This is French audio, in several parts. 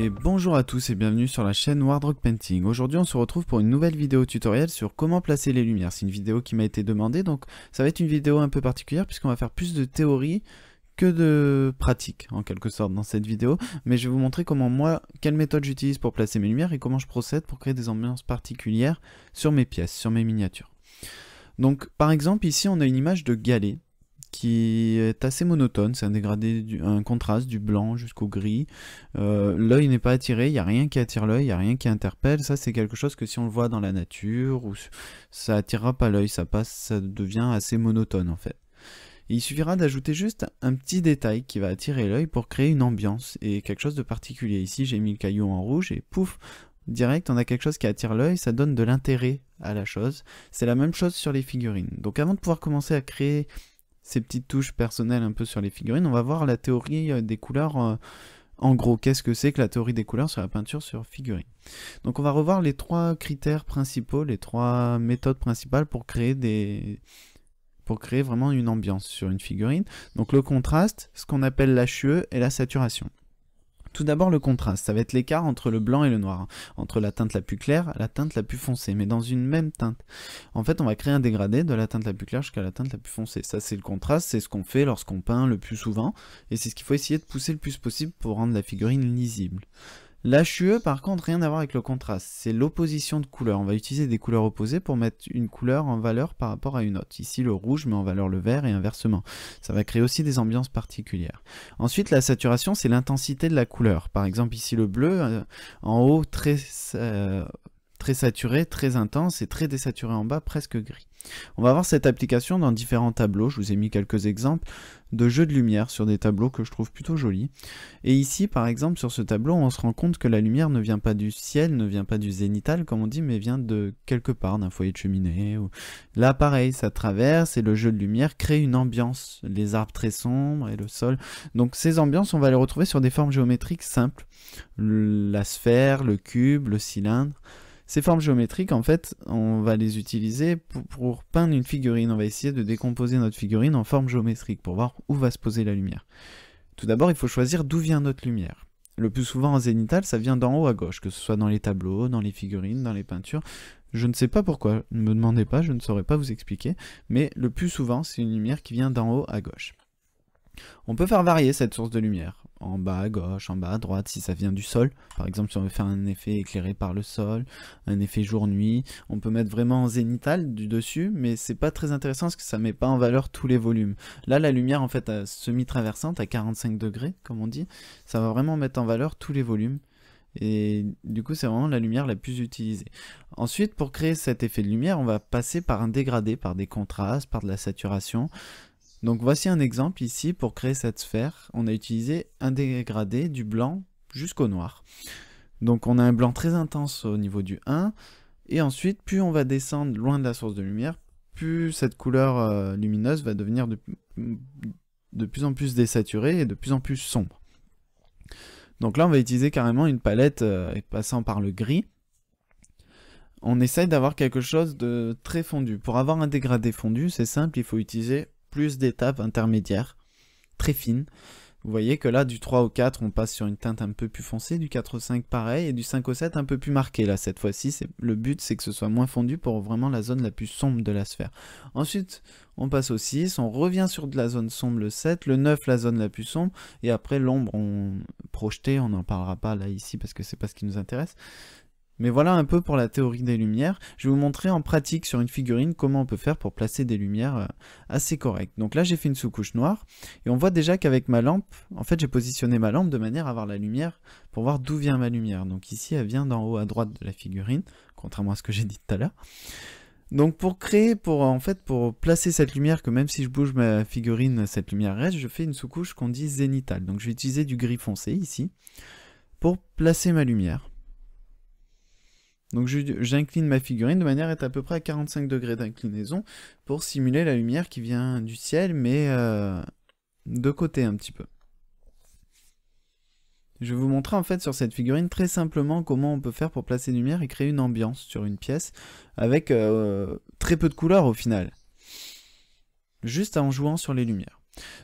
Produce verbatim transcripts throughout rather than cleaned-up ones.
Et bonjour à tous et bienvenue sur la chaîne Wardrock Painting. Aujourd'hui on se retrouve pour une nouvelle vidéo tutoriel sur comment placer les lumières. C'est une vidéo qui m'a été demandée, donc ça va être une vidéo un peu particulière puisqu'on va faire plus de théorie que de pratique en quelque sorte dans cette vidéo. Mais je vais vous montrer comment moi, quelle méthode j'utilise pour placer mes lumières et comment je procède pour créer des ambiances particulières sur mes pièces, sur mes miniatures. Donc par exemple ici on a une image de galet qui est assez monotone, c'est un dégradé, du, un contraste du blanc jusqu'au gris. Euh, l'œil n'est pas attiré, il n'y a rien qui attire l'œil, il n'y a rien qui interpelle. Ça c'est quelque chose que si on le voit dans la nature, ou ça attirera pas l'œil, ça passe, ça devient assez monotone en fait. Et il suffira d'ajouter juste un petit détail qui va attirer l'œil pour créer une ambiance et quelque chose de particulier. Ici j'ai mis le caillou en rouge et pouf, direct on a quelque chose qui attire l'œil, ça donne de l'intérêt à la chose. C'est la même chose sur les figurines. Donc avant de pouvoir commencer à créer ces petites touches personnelles un peu sur les figurines, on va voir la théorie des couleurs euh, en gros. Qu'est-ce que c'est que la théorie des couleurs sur la peinture sur figurines? Donc on va revoir les trois critères principaux, les trois méthodes principales pour créer des... pour créer vraiment une ambiance sur une figurine. Donc le contraste, ce qu'on appelle l'H E et la saturation. Tout d'abord le contraste, ça va être l'écart entre le blanc et le noir, entre la teinte la plus claire et la teinte la plus foncée, mais dans une même teinte. En fait on va créer un dégradé de la teinte la plus claire jusqu'à la teinte la plus foncée. Ça c'est le contraste, c'est ce qu'on fait lorsqu'on peint le plus souvent, et c'est ce qu'il faut essayer de pousser le plus possible pour rendre la figurine lisible. L'H U E par contre, rien à voir avec le contraste, c'est l'opposition de couleurs. On va utiliser des couleurs opposées pour mettre une couleur en valeur par rapport à une autre. Ici le rouge met en valeur le vert et inversement. Ça va créer aussi des ambiances particulières. Ensuite la saturation, c'est l'intensité de la couleur. Par exemple ici le bleu, euh, en haut très, euh, très saturé, très intense, et très désaturé en bas, presque gris. On va voir cette application dans différents tableaux. Je vous ai mis quelques exemples de jeux de lumière sur des tableaux que je trouve plutôt jolis. Et ici par exemple sur ce tableau on se rend compte que la lumière ne vient pas du ciel, ne vient pas du zénithal comme on dit, mais vient de quelque part, d'un foyer de cheminée. Ou... Là pareil, ça traverse et le jeu de lumière crée une ambiance. Les arbres très sombres et le sol. Donc ces ambiances on va les retrouver sur des formes géométriques simples. La sphère, le cube, le cylindre. Ces formes géométriques, en fait, on va les utiliser pour, pour peindre une figurine. On va essayer de décomposer notre figurine en formes géométriques pour voir où va se poser la lumière. Tout d'abord, il faut choisir d'où vient notre lumière. Le plus souvent en zénithal, ça vient d'en haut à gauche, que ce soit dans les tableaux, dans les figurines, dans les peintures. Je ne sais pas pourquoi, ne me demandez pas, je ne saurais pas vous expliquer, mais le plus souvent, c'est une lumière qui vient d'en haut à gauche. On peut faire varier cette source de lumière, en bas à gauche, en bas à droite, si ça vient du sol. Par exemple, si on veut faire un effet éclairé par le sol, un effet jour-nuit, on peut mettre vraiment en zénithal du dessus, mais c'est pas très intéressant parce que ça met pas en valeur tous les volumes. Là, la lumière en fait semi-traversante à quarante-cinq degrés, comme on dit, ça va vraiment mettre en valeur tous les volumes. Et du coup c'est vraiment la lumière la plus utilisée. Ensuite, pour créer cet effet de lumière, on va passer par un dégradé, par des contrastes, par de la saturation. Donc voici un exemple ici pour créer cette sphère. On a utilisé un dégradé du blanc jusqu'au noir. Donc on a un blanc très intense au niveau du un. Et ensuite, plus on va descendre loin de la source de lumière, plus cette couleur lumineuse va devenir de, de plus en plus désaturée et de plus en plus sombre. Donc là, on va utiliser carrément une palette passant par le gris. On essaye d'avoir quelque chose de très fondu. Pour avoir un dégradé fondu, c'est simple, il faut utiliser plus d'étapes intermédiaires, très fines. Vous voyez que là, du trois au quatre, on passe sur une teinte un peu plus foncée, du quatre au cinq pareil, et du cinq au sept un peu plus marqué. Là, cette fois-ci, le but, c'est que ce soit moins fondu pour vraiment la zone la plus sombre de la sphère. Ensuite, on passe au six, on revient sur de la zone sombre le sept, le neuf, la zone la plus sombre, et après l'ombre on... projetée, on n'en parlera pas là, ici, parce que c'est pas ce qui nous intéresse. Mais voilà un peu pour la théorie des lumières. Je vais vous montrer en pratique sur une figurine comment on peut faire pour placer des lumières assez correctes. Donc là j'ai fait une sous-couche noire et on voit déjà qu'avec ma lampe, en fait j'ai positionné ma lampe de manière à avoir la lumière pour voir d'où vient ma lumière. Donc ici elle vient d'en haut à droite de la figurine, contrairement à ce que j'ai dit tout à l'heure. Donc pour créer, pour en fait pour placer cette lumière, que même si je bouge ma figurine, cette lumière reste, je fais une sous-couche qu'on dit zénithale. Donc je vais utiliser du gris foncé ici pour placer ma lumière. Donc j'incline ma figurine de manière à être à peu près à quarante-cinq degrés d'inclinaison pour simuler la lumière qui vient du ciel, mais euh, de côté un petit peu. Je vais vous montrer en fait sur cette figurine très simplement comment on peut faire pour placer une lumière et créer une ambiance sur une pièce avec euh, très peu de couleurs au final, juste en jouant sur les lumières.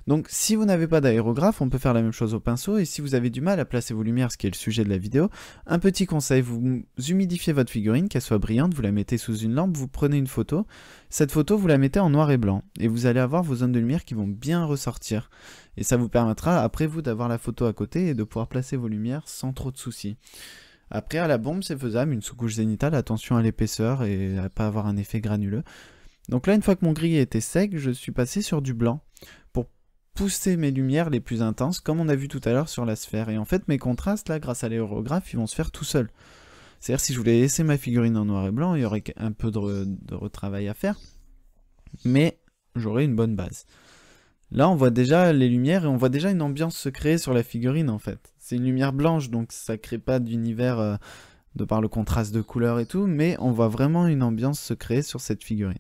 Donc si vous n'avez pas d'aérographe, on peut faire la même chose au pinceau, et si vous avez du mal à placer vos lumières, ce qui est le sujet de la vidéo, un petit conseil, vous humidifiez votre figurine, qu'elle soit brillante, vous la mettez sous une lampe, vous prenez une photo, cette photo vous la mettez en noir et blanc, et vous allez avoir vos zones de lumière qui vont bien ressortir, et ça vous permettra après vous d'avoir la photo à côté et de pouvoir placer vos lumières sans trop de soucis. Après, à la bombe, c'est faisable, une sous-couche zénitale, attention à l'épaisseur et à ne pas avoir un effet granuleux. Donc là, une fois que mon gris était sec, je suis passé sur du blanc pour pousser mes lumières les plus intenses, comme on a vu tout à l'heure sur la sphère. Et en fait, mes contrastes, là, grâce à l'aérographe, ils vont se faire tout seuls. C'est-à-dire, si je voulais laisser ma figurine en noir et blanc, il y aurait un peu de, re de retravail à faire, mais j'aurais une bonne base. Là, on voit déjà les lumières et on voit déjà une ambiance se créer sur la figurine, en fait. C'est une lumière blanche, donc ça crée pas d'univers euh, de par le contraste de couleurs et tout, mais on voit vraiment une ambiance se créer sur cette figurine.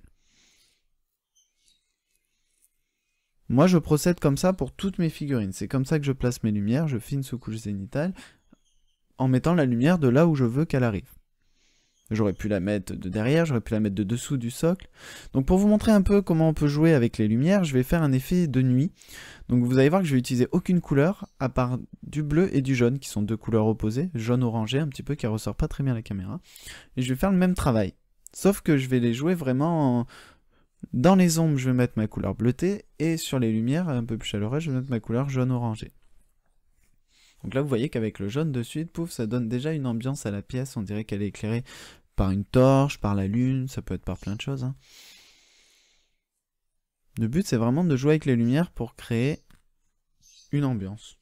Moi, je procède comme ça pour toutes mes figurines. C'est comme ça que je place mes lumières, je fais une sous-couche zénitale en mettant la lumière de là où je veux qu'elle arrive. J'aurais pu la mettre de derrière, j'aurais pu la mettre de dessous du socle. Donc pour vous montrer un peu comment on peut jouer avec les lumières, je vais faire un effet de nuit. Donc vous allez voir que je vais utiliser aucune couleur à part du bleu et du jaune, qui sont deux couleurs opposées, jaune-orangé un petit peu, qui ne ressort pas très bien à la caméra. Et je vais faire le même travail, sauf que je vais les jouer vraiment... En... Dans les ombres, je vais mettre ma couleur bleutée, et sur les lumières un peu plus chaleureuses, je vais mettre ma couleur jaune-orangé. Donc là, vous voyez qu'avec le jaune de suite, pouf, ça donne déjà une ambiance à la pièce, on dirait qu'elle est éclairée par une torche, par la lune, ça peut être par plein de choses, hein. Le but, c'est vraiment de jouer avec les lumières pour créer une ambiance.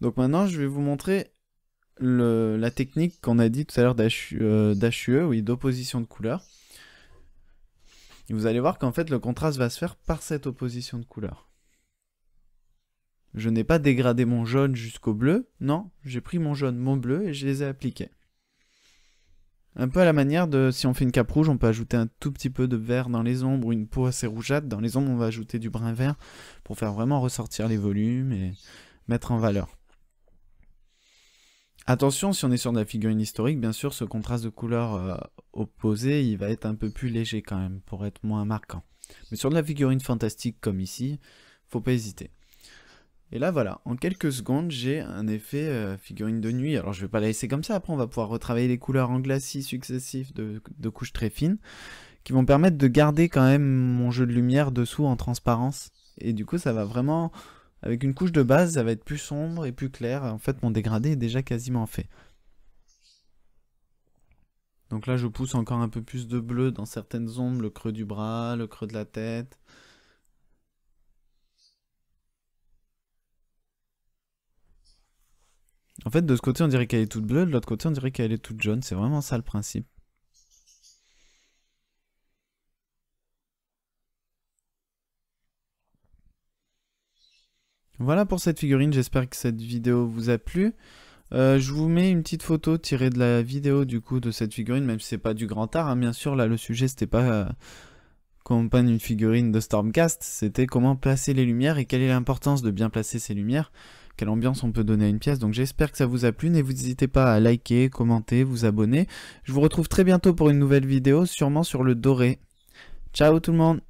Donc maintenant, je vais vous montrer le, la technique qu'on a dit tout à l'heure d'H U E, oui, d'opposition de couleurs. Et vous allez voir qu'en fait, le contraste va se faire par cette opposition de couleurs. Je n'ai pas dégradé mon jaune jusqu'au bleu, non, j'ai pris mon jaune, mon bleu, et je les ai appliqués. Un peu à la manière de, si on fait une cape rouge, on peut ajouter un tout petit peu de vert dans les ombres, ou une peau assez rougeâtre. Dans les ombres, on va ajouter du brun vert, pour faire vraiment ressortir les volumes et mettre en valeur. Attention, si on est sur de la figurine historique, bien sûr, ce contraste de couleurs euh, opposé, il va être un peu plus léger quand même, pour être moins marquant. Mais sur de la figurine fantastique comme ici, faut pas hésiter. Et là, voilà, en quelques secondes, j'ai un effet euh, figurine de nuit. Alors, je vais pas la laisser comme ça, après on va pouvoir retravailler les couleurs en glacis successifs de, de couches très fines, qui vont permettre de garder quand même mon jeu de lumière dessous en transparence. Et du coup, ça va vraiment... Avec une couche de base, ça va être plus sombre et plus clair. En fait, mon dégradé est déjà quasiment fait. Donc là, je pousse encore un peu plus de bleu dans certaines ombres, le creux du bras, le creux de la tête. En fait, de ce côté, on dirait qu'elle est toute bleue, de l'autre côté, on dirait qu'elle est toute jaune. C'est vraiment ça le principe. Voilà pour cette figurine, j'espère que cette vidéo vous a plu. Euh, je vous mets une petite photo tirée de la vidéo du coup de cette figurine, même si c'est pas du grand art, hein. Bien sûr, là le sujet c'était pas euh, comment peindre une figurine de Stormcast, c'était comment placer les lumières et quelle est l'importance de bien placer ces lumières, quelle ambiance on peut donner à une pièce. Donc j'espère que ça vous a plu, n'hésitez pas à liker, commenter, vous abonner. Je vous retrouve très bientôt pour une nouvelle vidéo, sûrement sur le doré. Ciao tout le monde!